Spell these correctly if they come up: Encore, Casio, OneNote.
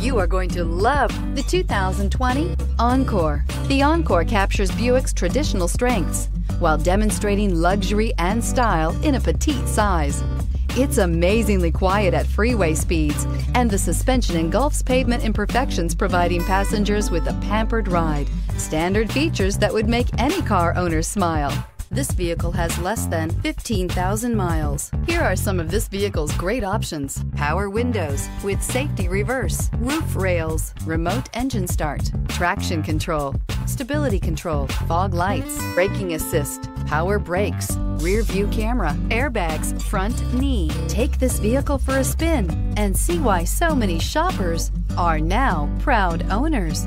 You are going to love the 2020 Encore. The Encore captures Buick's traditional strengths while demonstrating luxury and style in a petite size. It's amazingly quiet at freeway speeds, and the suspension engulfs pavement imperfections, providing passengers with a pampered ride. Standard features that would make any car owner smile. This vehicle has less than 15,000 miles. Here are some of this vehicle's great options: power windows with safety reverse, roof rails, remote engine start, traction control, stability control, fog lights, braking assist, power brakes, rear view camera, airbags, front knee. Take this vehicle for a spin and see why so many shoppers are now proud owners.